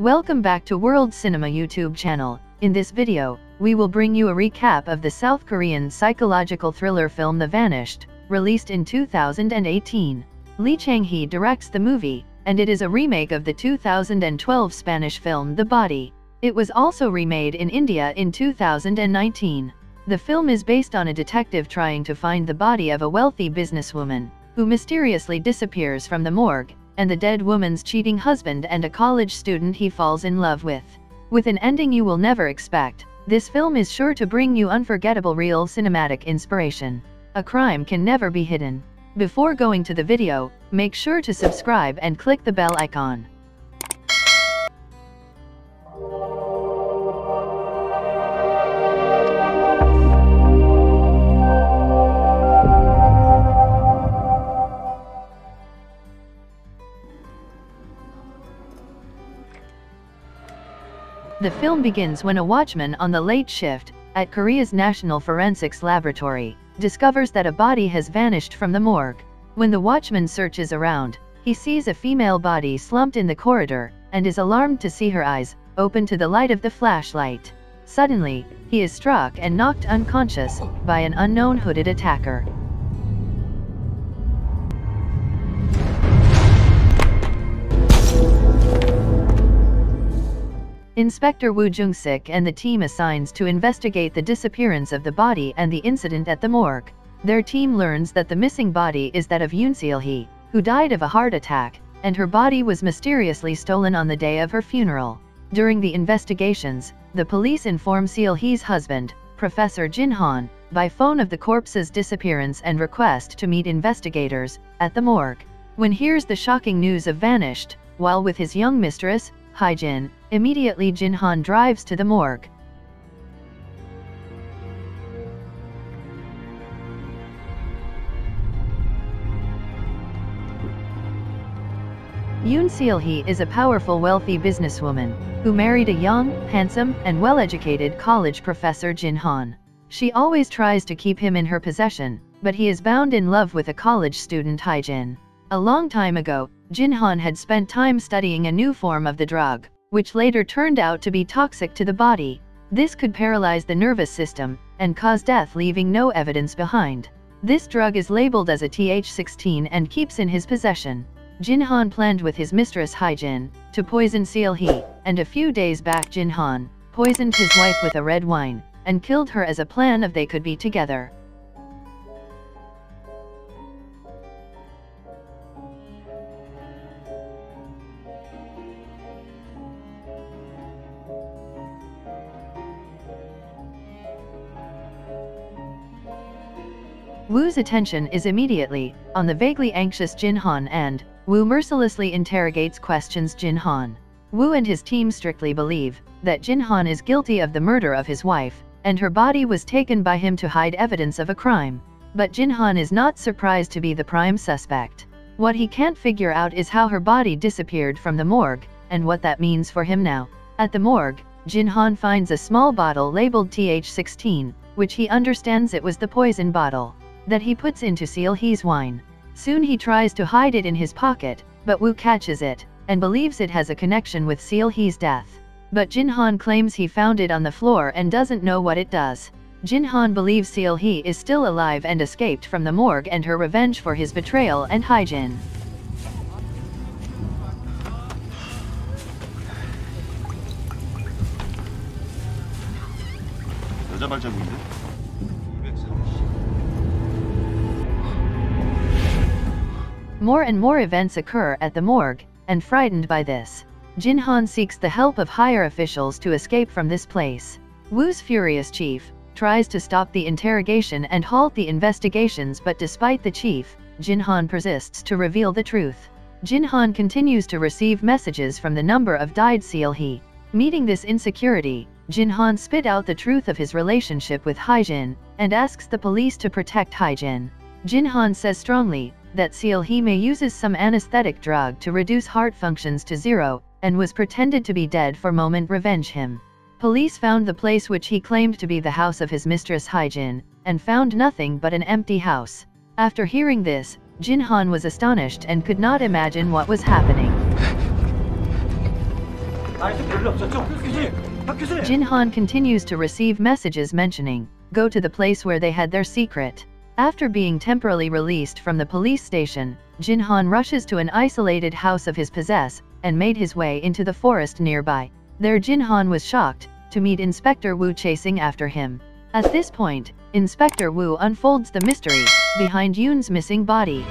Welcome back to World Cinema YouTube channel. In this video, we will bring you a recap of the South Korean psychological thriller film The Vanished, released in 2018. Lee Chang-hee directs the movie, and it is a remake of the 2012 Spanish film The Body. It was also remade in India in 2019. The film is based on a detective trying to find the body of a wealthy businesswoman, who mysteriously disappears from the morgue, and the dead woman's cheating husband and a college student he falls in love with. With an ending you will never expect, this film is sure to bring you unforgettable real cinematic inspiration. A crime can never be hidden. Before going to the video, make sure to subscribe and click the bell icon. The film begins when a watchman on the late shift at Korea's National Forensics Laboratory discovers that a body has vanished from the morgue. When the watchman searches around, he sees a female body slumped in the corridor and is alarmed to see her eyes open to the light of the flashlight. Suddenly, he is struck and knocked unconscious by an unknown hooded attacker. Inspector Woo Jung-sik and the team assigns to investigate the disappearance of the body and the incident at the morgue. Their team learns that the missing body is that of Yoon Seol-hee, who died of a heart attack, and her body was mysteriously stolen on the day of her funeral. During the investigations, the police inform Seol-hee's husband, Professor Jin-han, by phone of the corpse's disappearance and request to meet investigators at the morgue. When hears the shocking news of Vanished, while with his young mistress, Hai-jin, immediately Jin-han drives to the morgue. Yoon Seol-hee is a powerful, wealthy businesswoman who married a young, handsome, and well-educated college professor Jin-han. She always tries to keep him in her possession, but he is bound in love with a college student Hai-jin. A long time ago, Jin-han had spent time studying a new form of the drug, which later turned out to be toxic to the body. This could paralyze the nervous system and cause death, leaving no evidence behind. This drug is labeled as a TH-16 and keeps in his possession. Jin-han planned with his mistress Hai-jin to poison Seol-hee, and a few days back Jin-han poisoned his wife with a red wine and killed her as a plan of they could be together. Woo's attention is immediately on the vaguely anxious Jin-han, and Woo mercilessly questions Jin-han. Woo and his team strictly believe that Jin-han is guilty of the murder of his wife, and her body was taken by him to hide evidence of a crime. But Jin-han is not surprised to be the prime suspect. What he can't figure out is how her body disappeared from the morgue, and what that means for him now. At the morgue, Jin-han finds a small bottle labeled TH-16, which he understands it was the poison bottle that he puts into Seol-hee's wine. Soon he tries to hide it in his pocket, but Woo catches it and believes it has a connection with Seol-hee's death. But Jin-han claims he found it on the floor and doesn't know what it does. Jin-han believes Seol-hee is still alive and escaped from the morgue, and her revenge for his betrayal and Hai-jin. More and more events occur at the morgue, and frightened by this, Jin-han seeks the help of higher officials to escape from this place. Woo's furious chief tries to stop the interrogation and halt the investigations, but despite the chief, Jin-han persists to reveal the truth. Jin-han continues to receive messages from the number of died Seol-hee. Meeting this insecurity, Jin-han spit out the truth of his relationship with Hai-jin, and asks the police to protect Hai-jin. Jin-han says strongly that Seol-hee may uses some anesthetic drug to reduce heart functions to zero, and was pretended to be dead for moment revenge him. Police found the place which he claimed to be the house of his mistress Hai-jin, and found nothing but an empty house. After hearing this, Jin-han was astonished and could not imagine what was happening. Jin-han continues to receive messages mentioning, go to the place where they had their secret. After being temporarily released from the police station, Jin-han rushes to an isolated house of his possess, and made his way into the forest nearby. There Jin-han was shocked to meet Inspector Woo chasing after him. At this point, Inspector Woo unfolds the mystery behind Yoon's missing body.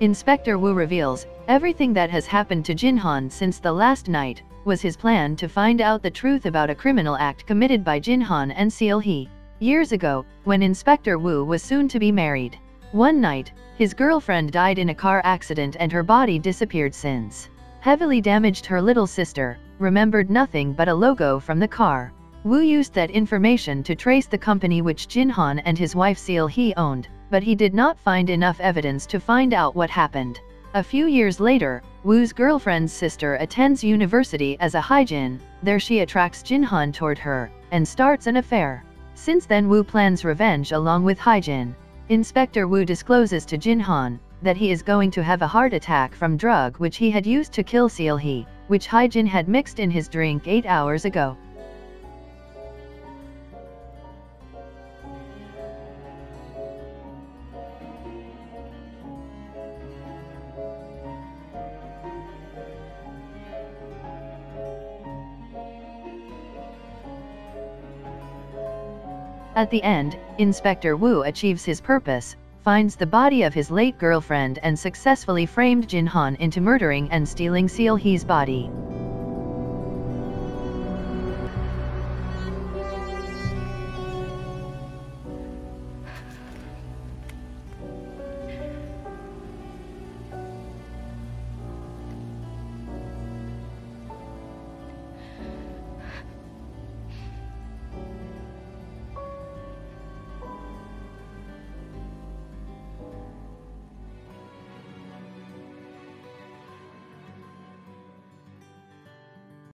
Inspector Woo reveals, everything that has happened to Jin-han since the last night was his plan to find out the truth about a criminal act committed by Jin-han and Seol-hee. Years ago, when Inspector Woo was soon to be married. One night, his girlfriend died in a car accident and her body disappeared since. Heavily damaged her little sister, remembered nothing but a logo from the car. Woo used that information to trace the company which Jin-han and his wife Seol-hee owned, but he did not find enough evidence to find out what happened. A few years later, Woo's girlfriend's sister attends university as a Hai-jin. There she attracts Jin-han toward her, and starts an affair. Since then Woo plans revenge along with Hai-jin. Inspector Woo discloses to Jin-han that he is going to have a heart attack from drug which he had used to kill Seol-hee, which Hai-jin had mixed in his drink 8 hours ago. At the end, Inspector Woo achieves his purpose, finds the body of his late girlfriend and successfully framed Jin-han into murdering and stealing Seol-hee's body.